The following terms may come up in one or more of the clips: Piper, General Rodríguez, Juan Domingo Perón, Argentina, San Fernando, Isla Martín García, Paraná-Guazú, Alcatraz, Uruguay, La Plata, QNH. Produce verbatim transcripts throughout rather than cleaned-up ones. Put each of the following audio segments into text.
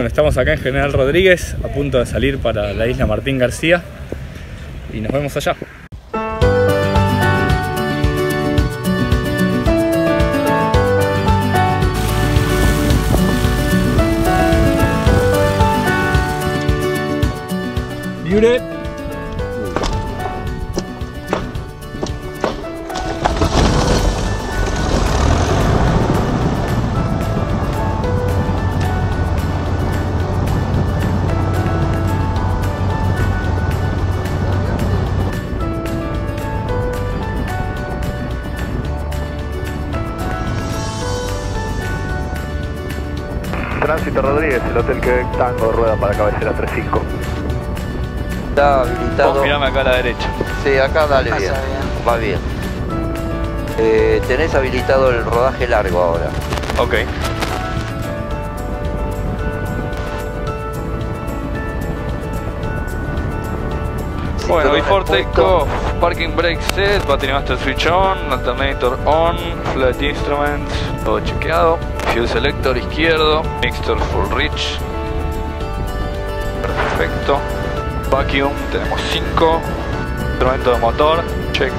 Bueno, estamos acá en General Rodríguez, a punto de salir para la Isla Martín García y nos vemos allá. ¡Libre! Tránsito Rodríguez, el Hotel Quebec Tango, rueda para cabecera tres cinco. Está habilitado. Confirame acá a la derecha. Sí, acá dale bien. bien. Va bien. Eh, tenés habilitado el rodaje largo ahora. Ok. Bueno, before take off, parking brake set, battery master switch on, alternator on, flight instruments, todo chequeado, fuel selector izquierdo, mixture full reach, perfecto, vacuum, tenemos cinco, instrumento de motor, check,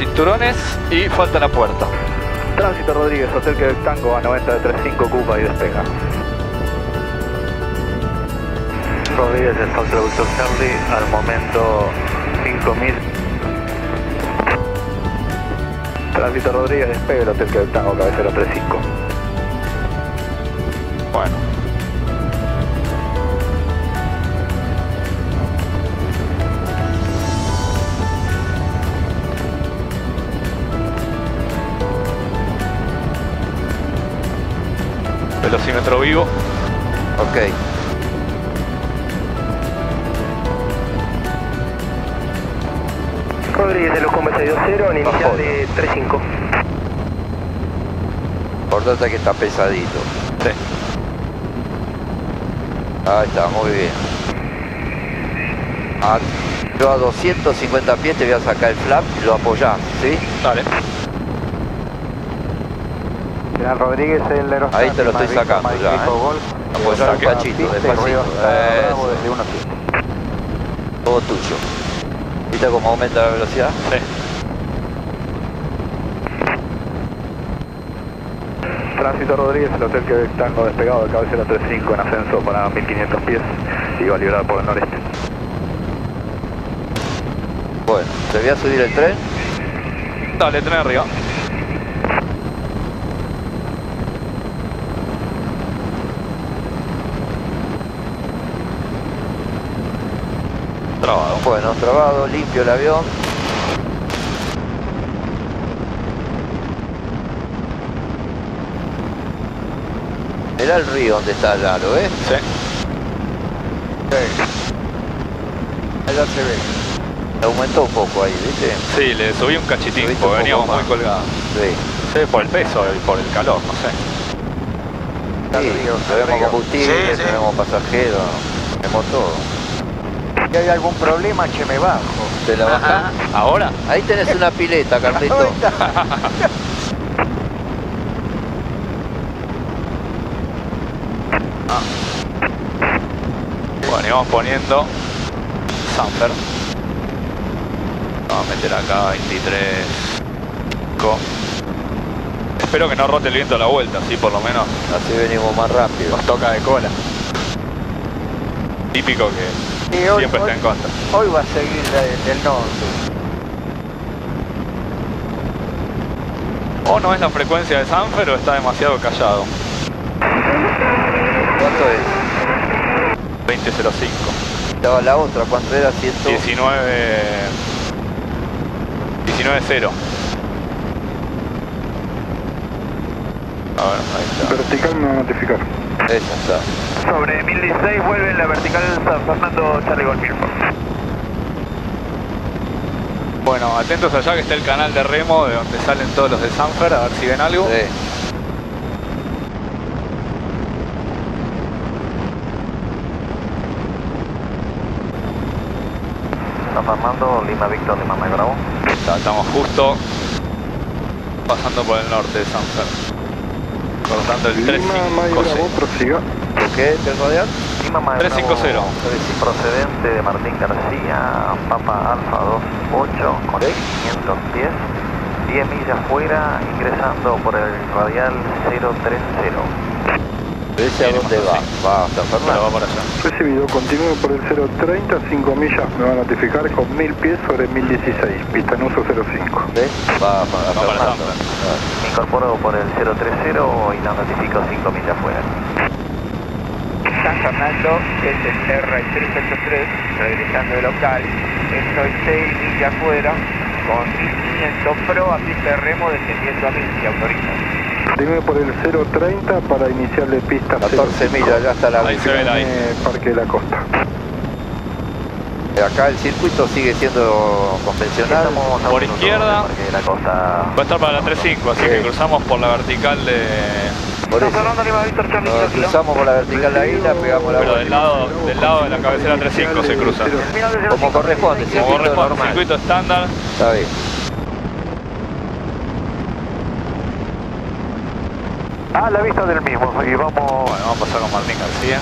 cinturones y falta la puerta. Tránsito Rodríguez, Hotel Quebec Tango a noventa de treinta y cinco, Cuba y despega. Rodríguez, el Foxtrot Victor Charlie, al momento cinco mil. Tránsito Rodríguez, despegue el Hotel Quebec Tango, cabecera tres cinco. Bueno. Velocímetro vivo. Ok. Rodríguez de Luján B seiscientos veinte, en inicial de tres cinco. Importante que está pesadito. Sí. Ahí está, muy bien. Ah, yo a doscientos cincuenta pies te voy a sacar el flap y lo apoyás, ¿sí? Dale. General Rodríguez, el aerostático. Ahí te lo estoy sacando ya, ¿eh? Apoyar un cachito, despacito. Todo tuyo. ¿Viste cómo aumenta la velocidad? Sí. Tránsito Rodríguez, el Hotel Quebec Tango despegado de cabecera tres cinco en ascenso para mil quinientos pies y va a liberar por el noreste. Bueno, ¿te voy a subir el tren? Dale, tren arriba. Trabado. Bueno, trabado, limpio el avión. Mirá el río donde está el aro, ¿eh? Sí. Sí. Allá se ve. Aumentó un poco ahí, ¿viste? Sí, le subí un cachitín porque veníamos muy colgados. Sí. Se ve por el peso y por el calor, no sé. Sí, río, tenemos combustible, sí, sí. Tenemos pasajeros, tenemos todo. Si hay algún problema, che, me bajo. ¿Te la bajás? ¿Ahora? Ahí tenés una pileta, Carlito. Ah. Bueno, y vamos poniendo Samper. Vamos a meter acá veintitrés. cinco. Espero que no rote el viento a la vuelta, así por lo menos. Así venimos más rápido. Nos toca de cola. Típico que... Sí, hoy, siempre está en contra. Hoy va a seguir del norte. O no es la frecuencia de Sanfer o está demasiado callado. ¿Cuánto es? veinte cero cinco. Estaba la otra, ¿cuánto era? diecinueve cero. A ver, ahí está. Vertical no notificar. Esa está. Sobre mil dieciséis vuelve la vertical San Fernando Charlie Golf. Bueno, atentos allá que está el canal de remo de donde salen todos los de Sanfer, a ver si ven algo. Sí. San Fernando, Lima Víctor, Lima me grabó. Estamos justo pasando por el norte de Sanfer. Cortando el tres cinco seis. ¿Qué? ¿Te rodeas? tres cinco cero. Procedente de Martín García, Papa Alfa dos ocho, con quinientos pies, diez millas fuera, ingresando por el radial cero tres cero. ¿Ese a dónde va? Va a San Fernando. Va para allá. Recibido, continúo por el cero treinta, cinco millas, me va a notificar con mil pies sobre mil dieciséis, pista en uso cero cinco. ¿Ves? Va para San Fernando. Me incorporo por el cero tres cero y la notifico cinco millas fuera. San Fernando es el R tres ocho tres, regresando de local, estoy seis millas afuera, con mil quinientos pro, a Piper remo descendiendo a mil, si autoriza. Dime por el cero treinta para iniciarle pista catorce millas, ya está la visión en Parque de la Costa. Acá el circuito sigue siendo convencional. Por izquierda de la costa. Va a estar para la tres cinco, así sí. Que cruzamos por la vertical de... Por eso. Nos cruzamos por la vertical de la isla, pegamos la... Pero del lado, del lado de la cabecera tres cinco se cruza. Como corresponde, circuito Como corresponde, normal. Circuito estándar. Está bien. A la vista del mismo, y vamos... Bueno, vamos a pasar con Martín García.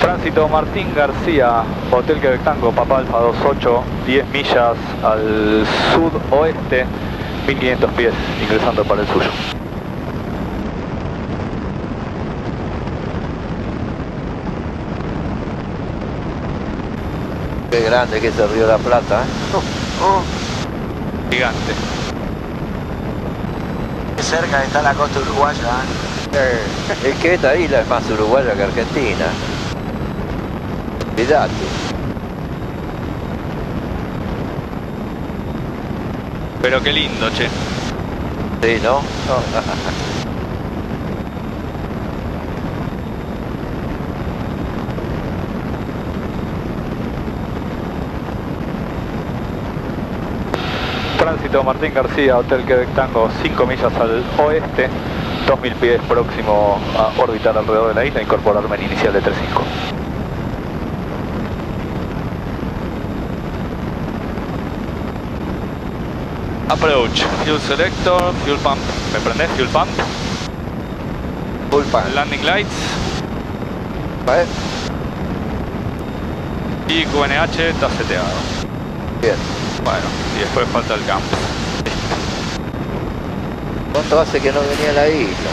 Tránsito Martín García, Hotel Quebec Tango, Papa Alfa dos ocho, diez millas al sudoeste, mil quinientos pies, ingresando para el suyo. Qué grande que es el Río de la Plata, ¿eh? Oh, oh. Gigante. Qué cerca está la costa uruguaya, ¿eh? Eh, es que esta isla es más uruguaya que argentina. Cuidate. Pero qué lindo, che. Sí, ¿no? Oh. Tránsito Martín García, Hotel Quebec Tango, cinco millas al oeste, dos mil pies próximo a orbitar alrededor de la isla, incorporarme en inicial de tres cinco. Approach, fuel selector, fuel pump, ¿me prendés? Fuel pump. Full pump. Landing lights. Vale. Y Q N H está seteado. Bien. Bueno, y después falta el campo. ¿Cuánto hace que no venía a la isla?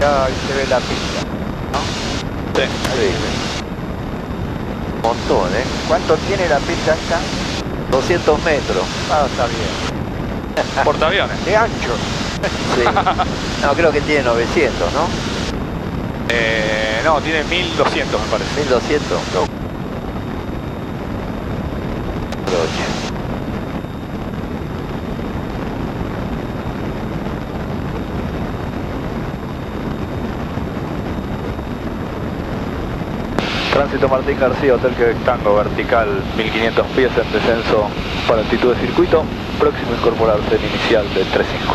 Ya se ve la pista, ¿no? Sí. Ahí sí. Un montón, ¿eh? ¿Cuánto tiene la pista acá? doscientos metros. Ah, está bien. Portaaviones. De ancho. Sí. No, creo que tiene novecientos, ¿no? Eh, no, tiene mil doscientos, me parece. mil doscientos. No. Tránsito Martín García, Hotel Quebec Tango, vertical, mil quinientos pies en descenso para altitud de circuito, próximo a incorporarse en inicial de tres cinco.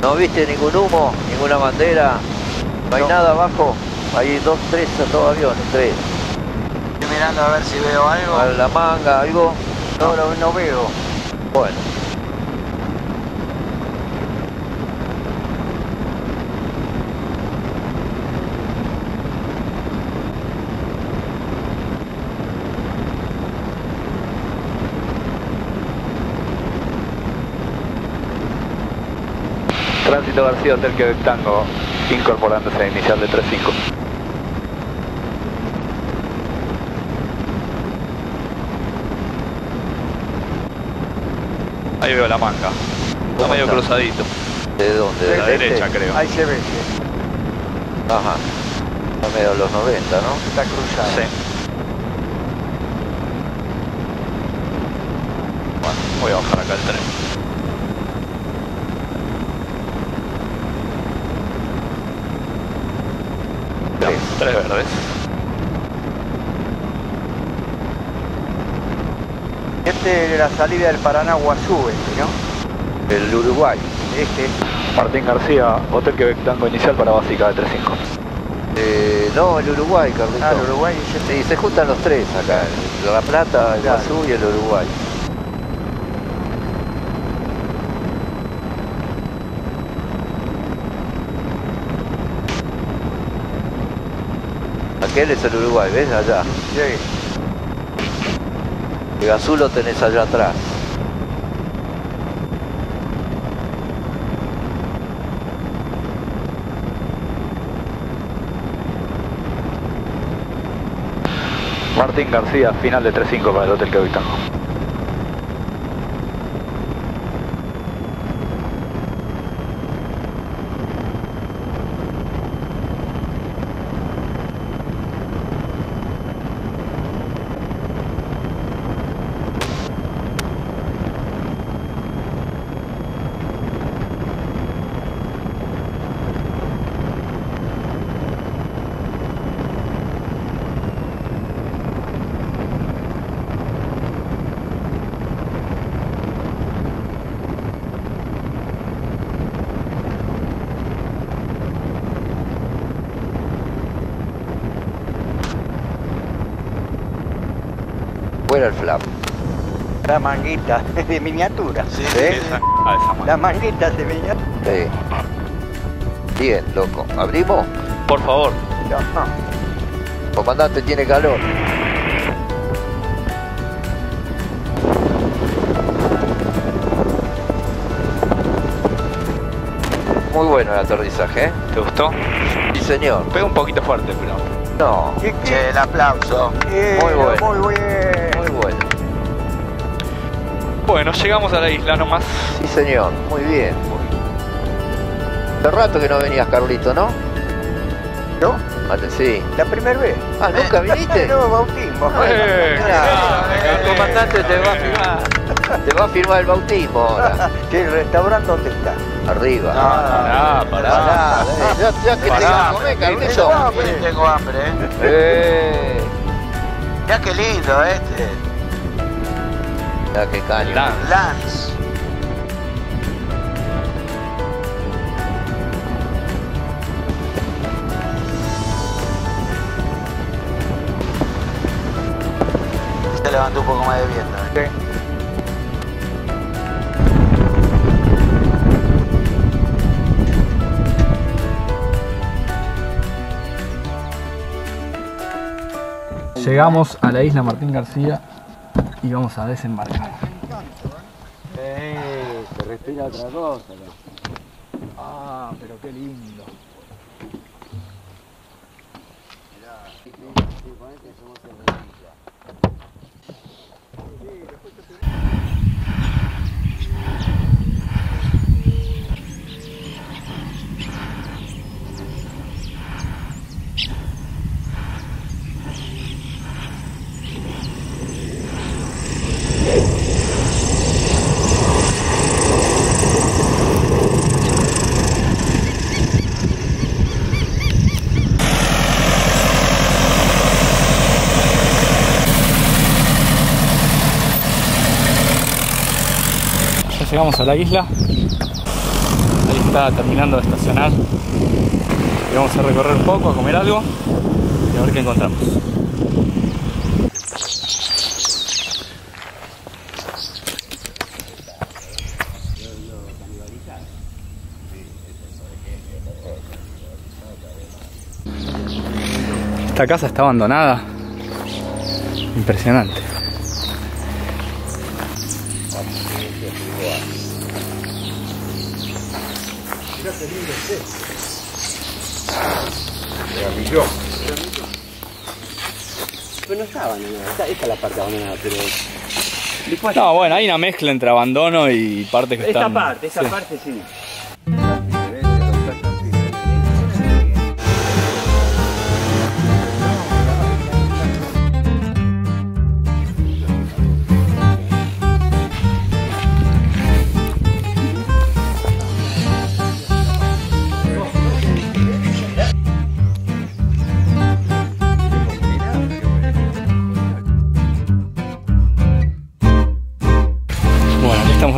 ¿No viste ningún humo, ninguna bandera? ¿No hay no. nada abajo? Hay dos, tres, dos aviones, tres. Estoy mirando a ver si veo algo. A la manga, algo. No, no, no veo. Bueno. Tránsito García, Hotel Quebec Tango, incorporándose a inicial de tres cinco. Ahí veo la manga. Está medio está? cruzadito. ¿De dónde? De, de la este? derecha, creo. Ahí se ve. Ajá. Está medio de los noventa, ¿no? Está cruzado. Sí. Bueno, voy a bajar acá el tren. Tres verdes. Este es la salida del Paraná-Guazú, este, ¿no? El Uruguay. Este. Martín García, Hotel Quebec Tango, inicial para básica de tres cinco. Eh, no, el Uruguay, Carlitos. Ah, el Uruguay. Sí, se juntan los tres acá, La Plata, el Guazú y el Uruguay. Aquel es el Uruguay, ¿ves? Allá. Sí. El Guazú lo tenés allá atrás. Martín García, final de tres cinco para el Hotel Capitán. El flap. La manguita de miniatura. Sí, ¿sí? Esa, esa manguita. La manguita de miniatura. Sí. Bien, loco. ¿Abrimos? Por favor. No, no. Comandante, tiene calor. Muy bueno el aterrizaje, ¿eh? ¿Te gustó? Sí, señor. Pega un poquito fuerte, pero... No. ¿Qué, qué? El aplauso. Bien, muy bueno. Muy bueno. Bueno, llegamos a la isla nomás. Sí, señor, muy bien. Hace rato que no venías, Carlito, ¿no? ¿No? Vale, sí. La primera vez. Ah, ¿nunca viniste? No, bautismo. Eh, claro, el comandante eh, te va a firmar. Eh. Te va a firmar el bautismo ahora. ¿Qué, el restaurante dónde está? Arriba. Ah, no, pará, pará. Ya, ya que pará, te vas a comer, Carlito. No, pues, tengo hambre, ¿eh? eh. Ya qué lindo este. Que caño. Lance. Lance. Se levantó un poco más de viento. ¿Eh? Sí. Llegamos a la isla Martín García y vamos a desembarcar. Eh, se respira otra cosa. Ah, pero qué lindo. Llegamos a la isla, ahí está terminando de estacionar y vamos a recorrer un poco, a comer algo y a ver qué encontramos. Esta casa está abandonada, impresionante. Pero no está abandonada, esta, esta es la parte abandonada, pero... Después... No, bueno, hay una mezcla entre abandono y partes que esta están... Parte, esta sí. parte, sí.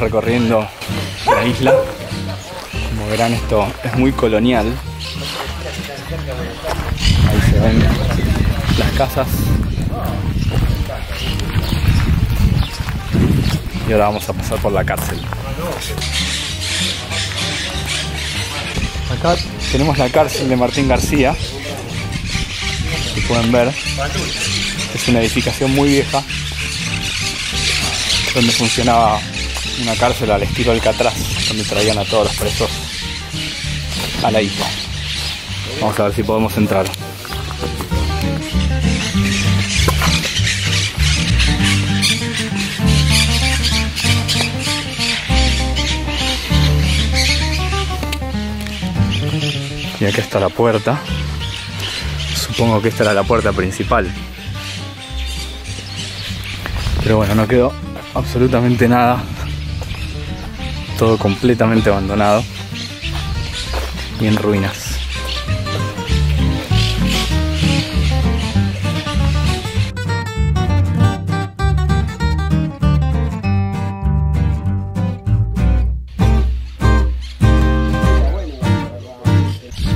Recorriendo la isla, como verán esto es muy colonial, Ahí se ven las casas. Y ahora vamos a pasar por la cárcel. Acá tenemos la cárcel de Martín García, que pueden ver. Es una edificación muy vieja, donde funcionaba una cárcel al estilo Alcatraz, donde traían a todos los presos a la isla. Vamos a ver si podemos entrar. Y acá está la puerta. Supongo que esta era la puerta principal. Pero bueno, no quedó absolutamente nada. Todo completamente abandonado y en ruinas.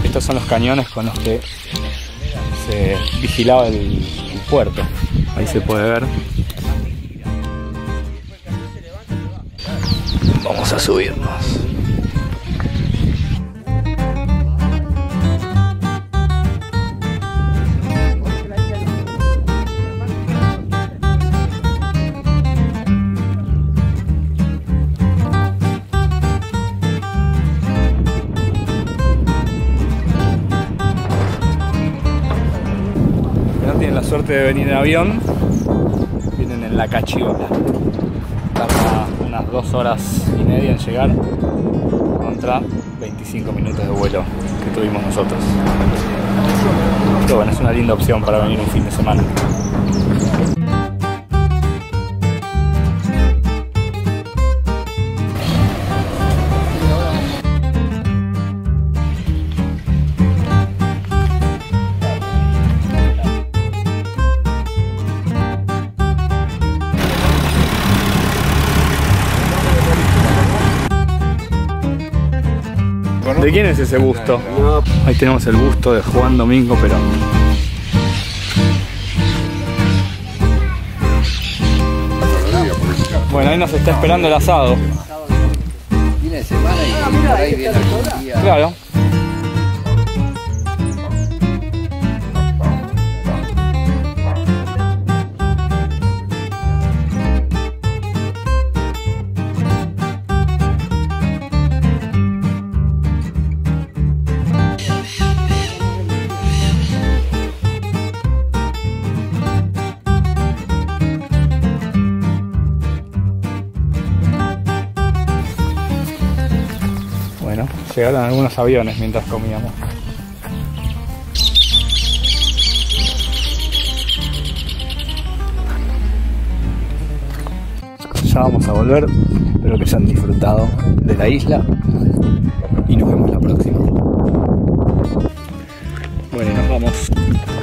Estos son los cañones con los que se vigilaba el, el puerto. Ahí se puede ver. Vamos a subirnos. De venir en avión, vienen en la cachiola. Tarda unas dos horas y media en llegar contra veinticinco minutos de vuelo que tuvimos nosotros. Pero bueno, es una linda opción para venir un fin de semana. ¿De quién es ese busto? Ahí tenemos el busto de Juan Domingo Perón. Bueno, ahí nos está esperando el asado. Claro. Llegaron algunos aviones mientras comíamos. Ya vamos a volver, espero que hayan disfrutado de la isla y nos vemos la próxima. Bueno, nos vamos.